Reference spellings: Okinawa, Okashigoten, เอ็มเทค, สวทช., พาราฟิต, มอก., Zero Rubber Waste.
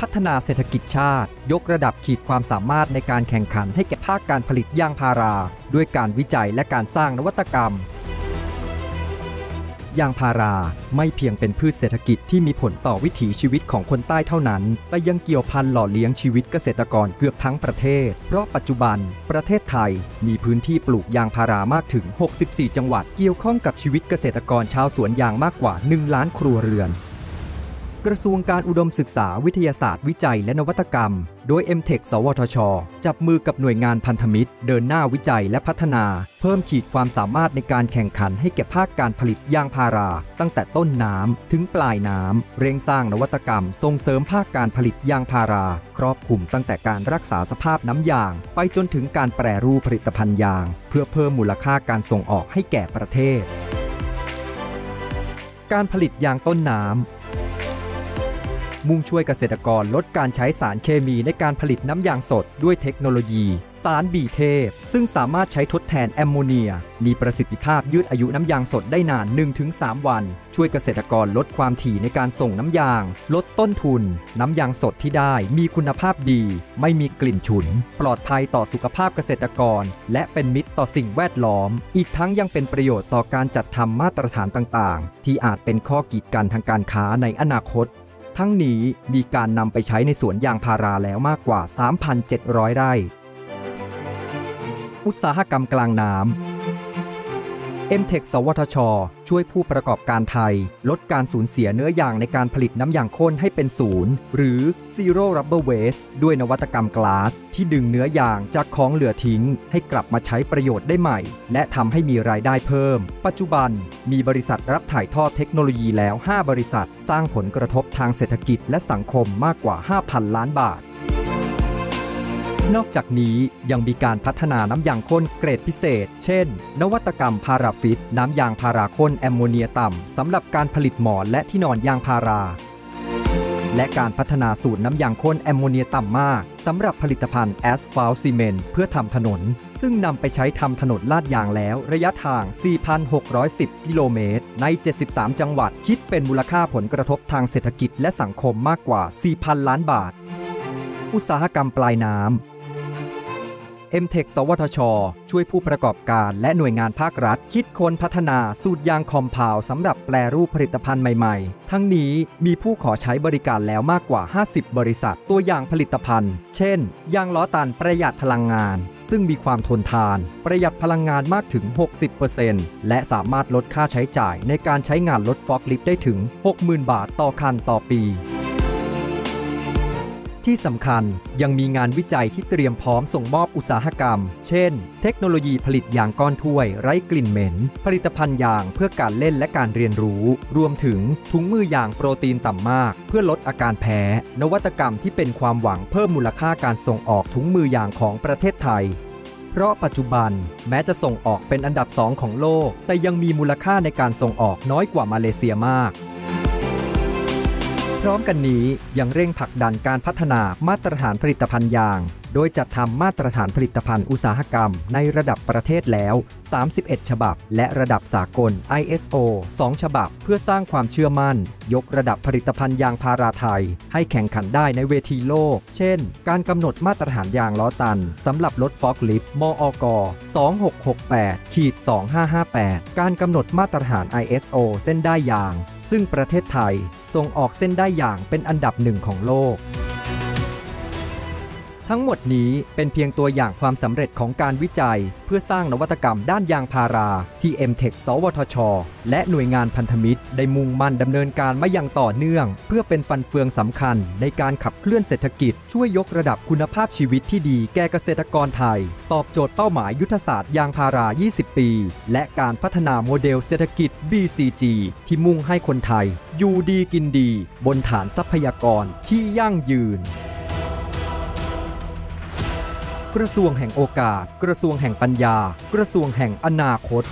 พัฒนาเศรษฐกิจชาติยกระดับขีดความสามารถในการแข่งขันให้แก่ภาคการผลิตยางพาราด้วยการวิจัยและการสร้างนวัตกรรมยางพาราไม่เพียงเป็นพืชเศรษฐกิจที่มีผลต่อวิถีชีวิตของคนใต้เท่านั้นแต่ยังเกี่ยวพันหล่อเลี้ยงชีวิตเกษตรกรเกือบทั้งประเทศเพราะปัจจุบันประเทศไทยมีพื้นที่ปลูกยางพารามากถึง64จังหวัดเกี่ยวข้องกับชีวิตเกษตรกรชาวสวนยางมากกว่า1ล้านครัวเรือนกระทรวงการอุดมศึกษาวิทยาศาสตร์วิจัยและนวัตกรรมโดย เอ็มเทค สวทช.จับมือกับหน่วยงานพันธมิตรเดินหน้าวิจัยและพัฒนาเพิ่มขีดความสามารถในการแข่งขันให้แก่ภาคการผลิตยางพาราตั้งแต่ต้นน้ำถึงปลายน้ำเร่งสร้างนวัตกรรมส่งเสริมภาคการผลิตยางพาราครอบคลุมตั้งแต่การรักษาสภาพน้ำยางไปจนถึงการแปรรูปผลิตภัณฑ์ยางเพื่อเพิ่มมูลค่าการส่งออกให้แก่ประเทศการผลิตยางต้นน้ำมุ่งช่วยเกษตรกรลดการใช้สารเคมีในการผลิตน้ำยางสดด้วยเทคโนโลยีสารบีเทฟซึ่งสามารถใช้ทดแทนแอมโมเนียมีประสิทธิภาพยืดอายุน้ำยางสดได้นาน 1-3 วันช่วยเกษตรกรลดความถี่ในการส่งน้ำยางลดต้นทุนน้ำยางสดที่ได้มีคุณภาพดีไม่มีกลิ่นฉุนปลอดภัยต่อสุขภาพเกษตรกรและเป็นมิตรต่อสิ่งแวดล้อมอีกทั้งยังเป็นประโยชน์ต่อการจัดทำมาตรฐานต่างๆที่อาจเป็นข้อกีดกันทางการค้าในอนาคตทั้งนี้มีการนำไปใช้ในสวนยางพาราแล้วมากกว่า 3,700 ไร่อุตสาหกรรมกลางน้ำ เอ็มเทค สวทช.ช่วยผู้ประกอบการไทยลดการสูญเสียเนื้อยางในการผลิตน้ำยางข้นให้เป็นศูนย์หรือ Zero Rubber Waste ด้วยนวัตกรรมกลาสที่ดึงเนื้อยางจากของเหลือทิ้งให้กลับมาใช้ประโยชน์ได้ใหม่และทำให้มีรายได้เพิ่มปัจจุบันมีบริษัทรับถ่ายทอดเทคโนโลยีแล้ว5บริษัทสร้างผลกระทบทางเศรษฐกิจและสังคมมากกว่า 5,000 ล้านบาทนอกจากนี้ยังมีการพัฒนาน้ำยางข้นเกรดพิเศษเช่นนวัตกรรมพาราฟิตน้ำยางพาราข้นแอมโมเนียต่ำสำหรับการผลิตหมอนและที่นอนยางพาราและการพัฒนาสูตรน้ำยางข้นแอมโมเนียต่ำมากสำหรับผลิตภัณฑ์แอสฟัลต์ซีเมนต์เพื่อทำถนนซึ่งนำไปใช้ทำถนนลาดยางแล้วระยะทาง 4,610 กิโลเมตรใน 73 จังหวัดคิดเป็นมูลค่าผลกระทบทางเศรษฐกิจและสังคมมากกว่า 4,000 ล้านบาทอุตสาหกรรมปลายน้ำเอ็มเทค สวทช.ช่วยผู้ประกอบการและหน่วยงานภาครัฐคิดค้นพัฒนาสูตรยางคอมเพลสำหรับแปรรูปผลิตภัณฑ์ใหม่ๆทั้งนี้มีผู้ขอใช้บริการแล้วมากกว่า50บริษัทตัวอย่างผลิตภัณฑ์เช่นยางล้อตันประหยัดพลังงานซึ่งมีความทนทานประหยัดพลังงานมากถึง 60% และสามารถลดค่าใช้จ่ายในการใช้งานรถฟอร์คลิฟต์ได้ถึง 60,000 บาทต่อคันต่อปีที่สำคัญยังมีงานวิจัยที่เตรียมพร้อมส่งมอบอุตสาหกรรมเช่นเทคโนโลยีผลิตยางก้อนถ้วยไร้กลิ่นเหม็นผลิตภัณฑ์ยางเพื่อการเล่นและการเรียนรู้รวมถึงถุงมือยางโปรตีนต่ำมากเพื่อลดอาการแพ้นวัตกรรมที่เป็นความหวังเพิ่มมูลค่าการส่งออกถุงมือยางของประเทศไทยเพราะปัจจุบันแม้จะส่งออกเป็นอันดับ2ของโลกแต่ยังมีมูลค่าในการส่งออกน้อยกว่ามาเลเซียมากพร้อมกันนี้ยังเร่งผลักดันการพัฒนามาตรฐานผลิตภัณฑ์ยางโดยจัดทำมาตรฐานผลิตภัณฑ์อุตสาหกรรมในระดับประเทศแล้ว31ฉบับและระดับสากล ISO 2 ฉบับเพื่อสร้างความเชื่อมั่นยกระดับผลิตภัณฑ์ยางพาราไทยให้แข่งขันได้ในเวทีโลกเช่นการกำหนดมาตรฐานยางล้อตันสำหรับรถฟอร์คลิฟต์มอก. 2668-2558 การกำหนดมาตรฐาน ISO เส้นด้ายยางซึ่งประเทศไทยส่งออกเส้นด้ายยางเป็นอันดับ1ของโลกทั้งหมดนี้เป็นเพียงตัวอย่างความสำเร็จของการวิจัยเพื่อสร้างนวัตกรรมด้านยางพาราที่ เอ็มเทค สวทช.และหน่วยงานพันธมิตรได้มุ่งมั่นดำเนินการมาอย่างต่อเนื่องเพื่อเป็นฟันเฟืองสำคัญในการขับเคลื่อนเศรษฐกิจช่วยยกระดับคุณภาพชีวิตที่ดีแก่เกษตรกรไทยตอบโจทย์เป้าหมายยุทธศาสตร์ยางพารา20ปีและการพัฒนาโมเดลเศรษฐกิจ BCG ที่มุ่งให้คนไทยอยู่ดีกินดีบนฐานทรัพยากรที่ยั่งยืนกระทรวงแห่งโอกาสกระทรวงแห่งปัญญากระทรวงแห่งอนาคต